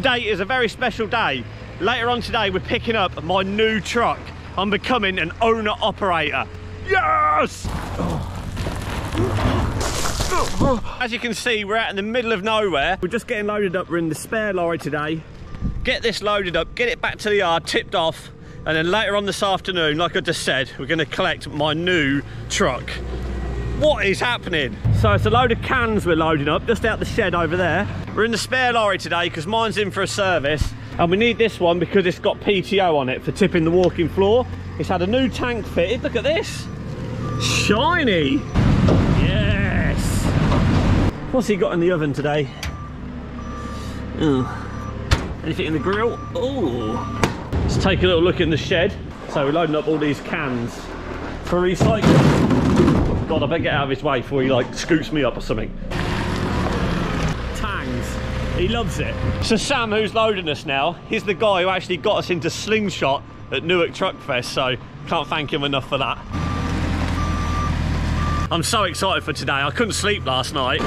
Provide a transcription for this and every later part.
Today is a very special day. Later on today, we're picking up my new truck. I'm becoming an owner-operator. Yes! As you can see, we're out in the middle of nowhere. We're just getting loaded up. We're in the spare lorry today. Get this loaded up, get it back to the yard, tipped off, and then later on this afternoon, like I just said, we're going to collect my new truck. What is happening? So it's a load of cans we're loading up, just out the shed over there. We're in the spare lorry today because mine's in for a service, and we need this one because it's got PTO on it for tipping the walking floor. It's had a new tank fitted. Look at this. Shiny. Yes. What's he got in the oven today? Anything in the grill? Oh. Let's take a little look in the shed. So we're loading up all these cans for recycling. God, I better get out of his way before he like scoops me up or something. Tangs. He loves it. So Sam, who's loading us now, he's the guy who actually got us into Slingshot at Newark Truck Fest, so can't thank him enough for that. I'm so excited for today. I couldn't sleep last night.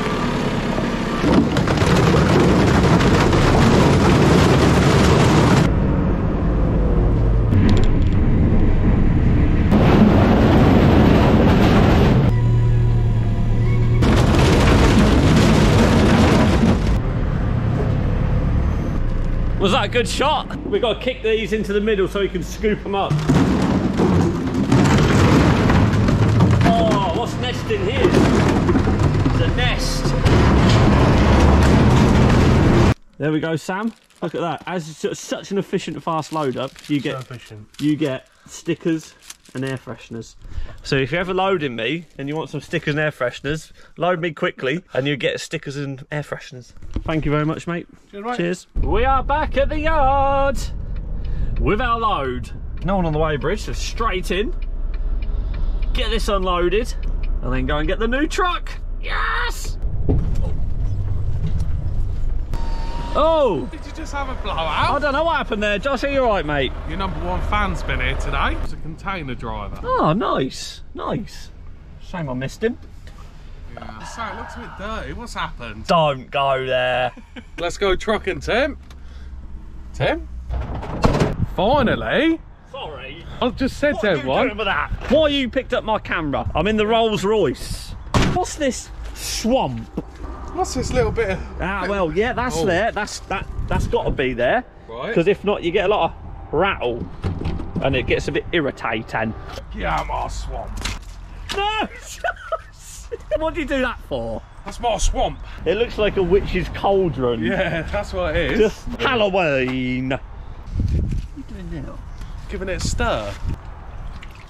Was that a good shot? We've got to kick these into the middle so we can scoop them up. Oh, what's next in here? It's a nest. There we go, Sam. Look at that. As it's such an efficient fast load up, you get stickers and air fresheners. So if you're ever loading me and you want some stickers and air fresheners, load me quickly and you get stickers and air fresheners. Thank you very much, mate. Cheers, mate. Cheers. We are back at the yard with our load. No one on the way bridge, so straight in. Get this unloaded and then go and get the new truck. Yes! Oh! Did you just have a blowout? I don't know what happened there. Josh, are you alright, mate? Your #1 fan's been here today. It's a container driver. Oh, nice. Nice. Shame I missed him. Yeah, so it looks a bit dirty. What's happened? Don't go there. Let's go trucking, Tim. Tim? Finally. Sorry. I've just said to everyone. Why you picked up my camera? I'm in the Rolls Royce. What's this swamp? What's this little bit of... Ah, well, yeah, that's there. That's got to be there. Right. Because if not, you get a lot of rattle. And it gets a bit irritating. Yeah, my swamp. No! What do you do that for? That's my swamp. It looks like a witch's cauldron. Yeah, that's what it is. Just Halloween. What are you doing now? Giving it a stir.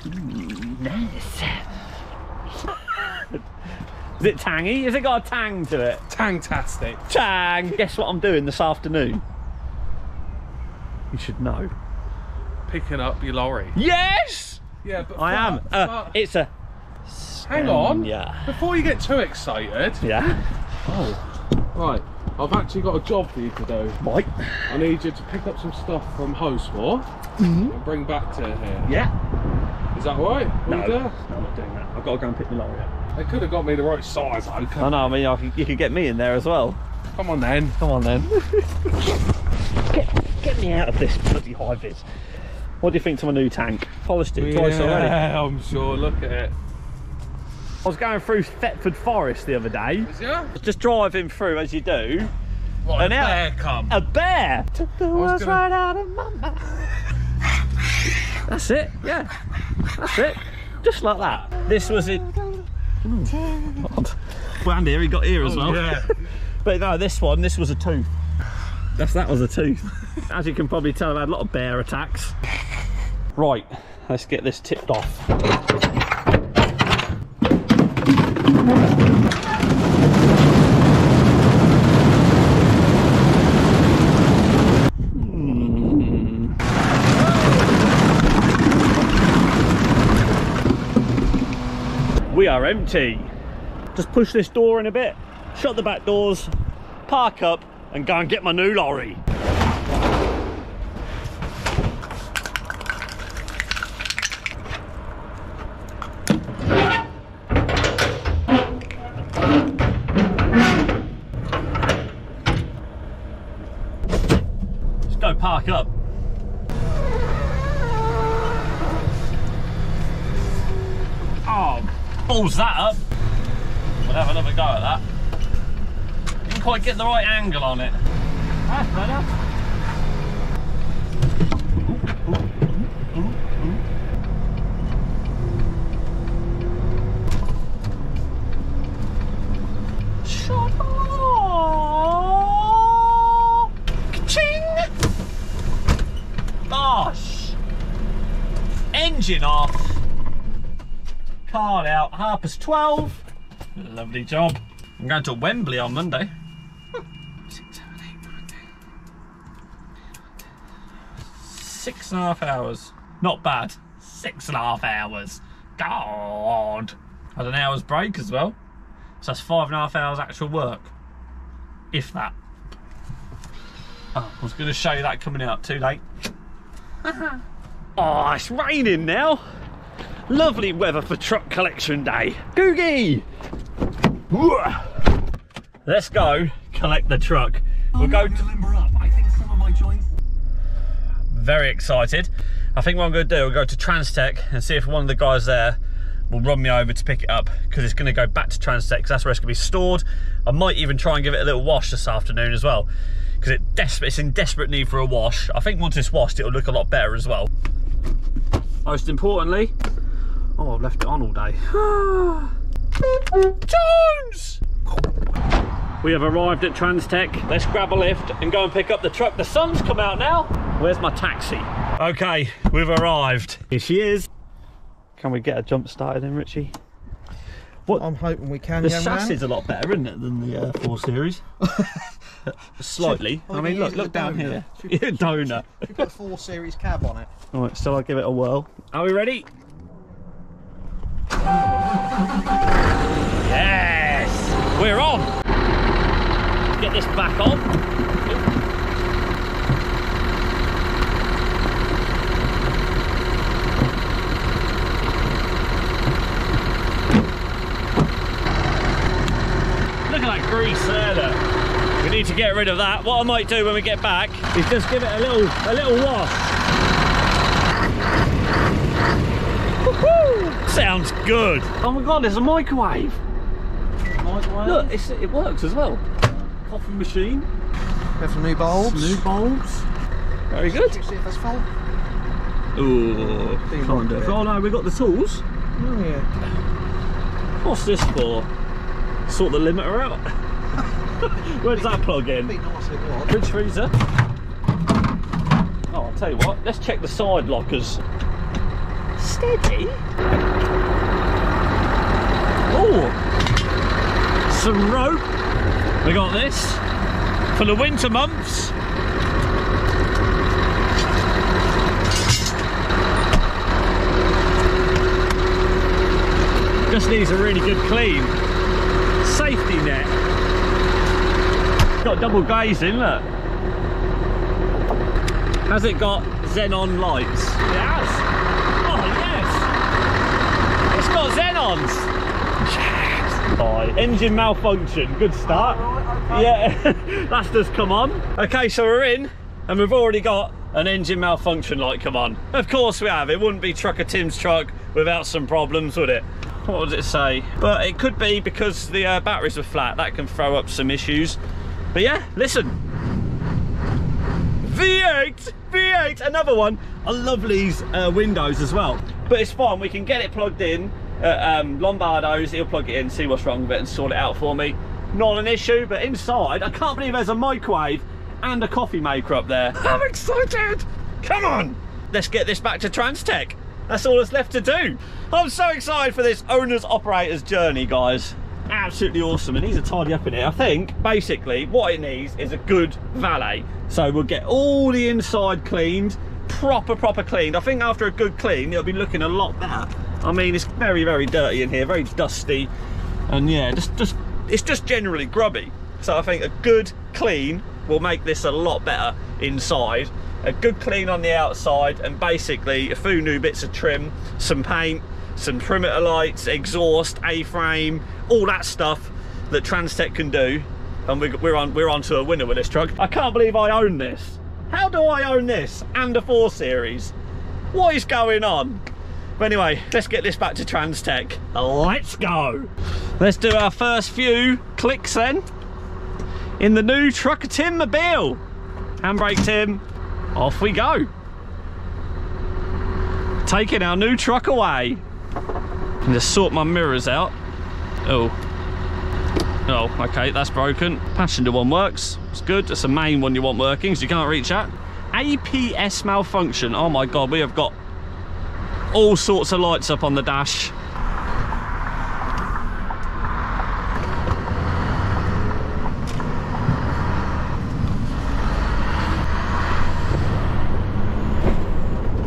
Nice. Is it tangy? Has it got a tang to it? Tang-tastic. Tang! Guess what I'm doing this afternoon? You should know. Picking up your lorry. Yes! Yeah, but... I am. It's a... Hang on. Yeah. Before you get too excited... Yeah. Oh. Right. I've actually got a job for you to do. Mike. I need you to pick up some stuff from Hosewar and bring back to here. Yeah. Is that right? No, I'm not doing that. I've got to go and pick my lorry up. They could have got me the right size. I know, I mean, you could get me in there as well. Come on then. Come on then. get me out of this bloody high-vis. What do you think to my new tank? Polished it twice already. Yeah, I'm sure. Look at it. I was going through Thetford Forest the other day. Was you? I was just driving through, as you do. What, and a bear come? A bear! Took the words right out of my mouth. That's it, yeah. That's it. Just like that. This was it. God. Well, Andy, he got here as well. Yeah. But no, this was a tooth. That was a tooth. As you can probably tell, I've had a lot of bear attacks. Right, let's get this tipped off. We are empty. Just push this door in a bit, shut the back doors, park up and go and get my new lorry. go park up. Oh, balls that up. We'll have another go at that. Didn't quite get the right angle on it. That's better. Engine off, car out, 12:30. Lovely job. I'm going to Wembley on Monday. 6.5 hours. Not bad. 6.5 hours. God. Had an hour's break as well. So that's 5.5 hours actual work. If that. Oh, I was going to show you that coming out, too late. Oh, it's raining now. Lovely weather for truck collection day. Googie! Let's go collect the truck. We'll go to limber up. I think some of my joints. Very excited. I think what I'm going to do, we'll go to TransTech and see if one of the guys there will run me over to pick it up, because it's going to go back to TransTech because that's where it's going to be stored. I might even try and give it a little wash this afternoon as well, because it's in desperate need for a wash. I think once it's washed, it'll look a lot better as well. Most importantly, oh, I've left it on all day. Jones! We have arrived at TransTech. Let's grab a lift and go and pick up the truck. The sun's come out now. Where's my taxi? Okay, we've arrived. Here she is. Can we get a jump started in, Richie? What? I'm hoping we can. The chassis is a lot better, isn't it, than the 4 Series? Slightly. I mean, look down here. You're a donor. You've got a 4 Series cab on it. All right, so I'll give it a whirl. Are we ready? Yes! We're on! Get this back on. Look at that grease there, look. We need to get rid of that. What I might do when we get back is just give it a little wash. Sounds good. Oh my God, there's a microwave. Look, it works as well. Coffee machine. We have some new bulbs. Very good. Did you see if that's full? Ooh, kind of. Oh no, we got the tools. Oh yeah. What's this for? Sort the limiter out. Where does that plug in? Fridge freezer. Oh, I'll tell you what, let's check the side lockers. Steady. Oh, some rope. We got this for the winter months. Just needs a really good clean. Safety net. Got double glazing, look. Has it got Xenon lights? It has. Oh yes. It's got Xenons. Yes. Oh, engine malfunction. Good start. Yeah, that's just come on. Okay, so we're in, and we've already got an engine malfunction light come on. Of course we have. It wouldn't be Trucker Tim's truck without some problems, would it? What does it say? But it could be because the batteries were flat. That can throw up some issues. But yeah, listen, V8, another one. I love these windows as well. But it's fine, we can get it plugged in at Lombardo's. He'll plug it in, see what's wrong with it and sort it out for me. Not an issue, but inside, I can't believe there's a microwave and a coffee maker up there. I'm excited, come on. Let's get this back to TransTech. That's all that's left to do. I'm so excited for this owner's operator's journey, guys. Absolutely awesome. It needs a tidy up in here. I think basically what it needs is a good valet, so we'll get all the inside cleaned, proper cleaned. I think after a good clean it'll be looking a lot better. I mean, it's very dirty in here, very dusty, and yeah, just it's just generally grubby. So I think a good clean will make this a lot better inside, a good clean on the outside, and basically a few new bits of trim, some paint, some perimeter lights, exhaust, A-frame, all that stuff that TransTech can do, and we're on to a winner with this truck. I can't believe I own this. How do I own this and a 4 Series? What is going on? But anyway, let's get this back to TransTech. Let's go. Let's do our first few clicks then in the new Trucker Tim mobile. Handbrake Tim, off we go. Taking our new truck away. And just sort my mirrors out. Oh. Oh, okay, that's broken. Passenger one works. It's good. It's the main one you want working, so you can't reach that. APS malfunction. Oh my God, we have got all sorts of lights up on the dash.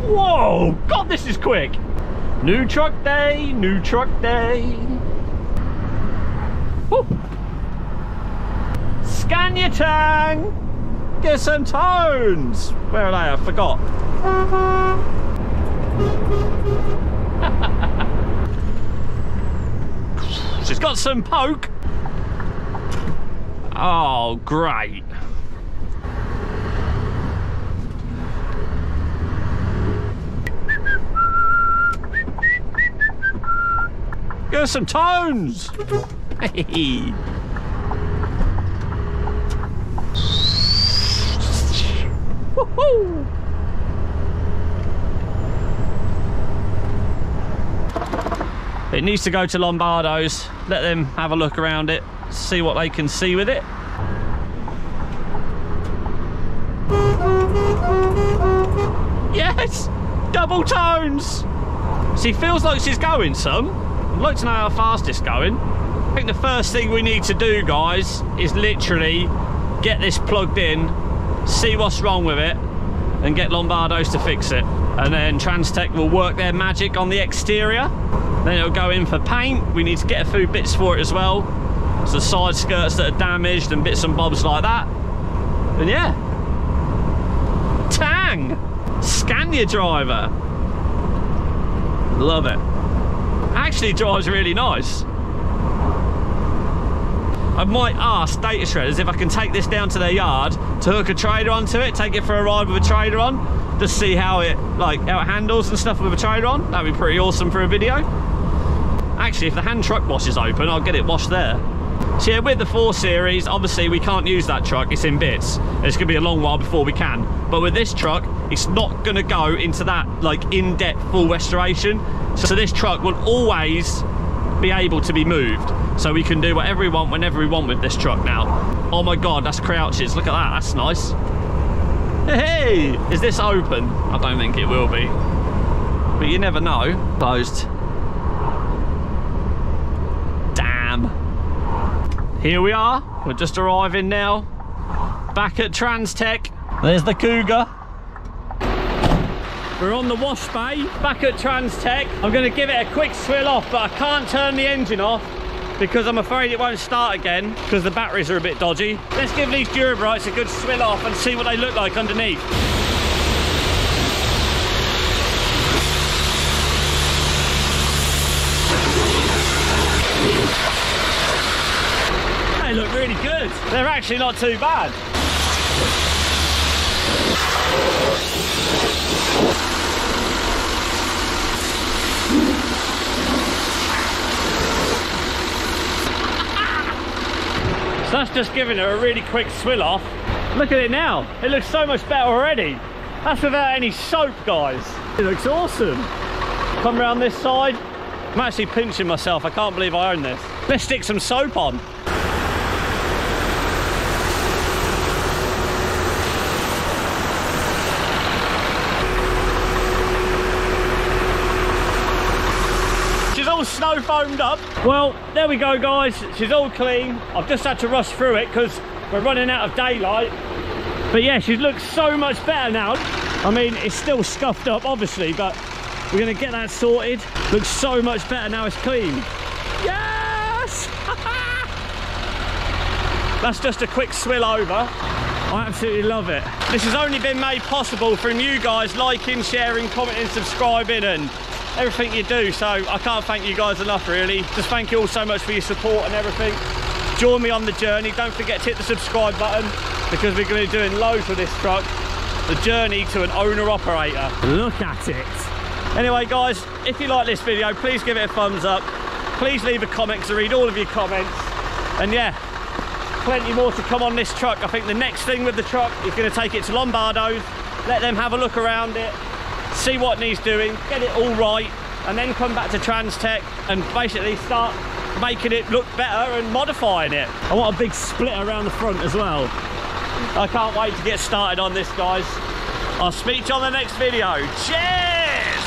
Whoa! God, this is quick. New truck day, new truck day. Woo. Scania tang! Get some tones! Where are they? I forgot. She's got some poke. Oh, great. Give us some tones. Hey. Woohoo. It needs to go to Lombardo's. Let them have a look around it, see what they can see with it. Yes, double tones. She feels like she's going some. I'd like to know how fast it's going. I think the first thing we need to do, guys, is literally get this plugged in, see what's wrong with it, and get Lombardo's to fix it. And then TransTech will work their magic on the exterior. Then it'll go in for paint. We need to get a few bits for it as well. So side skirts that are damaged and bits and bobs like that. And yeah. Tang! Scania driver. Love it. Actually drives really nice. I might ask Data Shredders if I can take this down to their yard to hook a trailer onto it, take it for a ride with a trailer on, to see how it handles and stuff with a trailer on. That'd be pretty awesome for a video. Actually, if the hand truck wash is open, I'll get it washed there. So yeah, with the 4 Series, obviously we can't use that truck, it's in bits. It's gonna be a long while before we can. But with this truck, it's not gonna go into that in-depth full restoration. So this truck will always be able to be moved. So we can do whatever we want, whenever we want with this truck now. Oh my God, that's crouches. Look at that, that's nice. Hey, is this open? I don't think it will be. But you never know. Closed. Damn. Here we are. We're just arriving now. Back at TransTech. There's the Cougar. We're on the wash bay, back at TransTech. I'm gonna give it a quick swill off, but I can't turn the engine off because I'm afraid it won't start again because the batteries are a bit dodgy. Let's give these Durabrights a good swill off and see what they look like underneath. They look really good. They're actually not too bad. So that's just giving her a really quick swill off. Look at it now, it looks so much better already. That's without any soap, guys. It looks awesome. Come round this side. I'm actually pinching myself, I can't believe I own this. Let's stick some soap on. Snow foamed up. Well, there we go, guys, she's all clean. I've just had to rush through it because we're running out of daylight, but yeah, she looks so much better now. I mean, it's still scuffed up obviously, but we're gonna get that sorted. Looks so much better now, it's clean. Yes. That's just a quick swill over. I absolutely love it. This has only been made possible from you guys liking, sharing, commenting, subscribing, and everything you do, so I can't thank you guys enough really. Just thank you all so much for your support and everything. Join me on the journey. Don't forget to hit the subscribe button because we're going to be doing loads with this truck. the journey to an owner-operator. Look at it. Anyway, guys, if you like this video, please give it a thumbs up. Please leave a comment because I read all of your comments. And yeah, plenty more to come on this truck. I think the next thing with the truck is going to take it to Lombardo's, let them have a look around it, see what needs doing, get it all right, and then come back to TransTech and basically start making it look better and modifying it. I want a big split around the front as well. I can't wait to get started on this, guys. I'll speak to you on the next video. Cheers!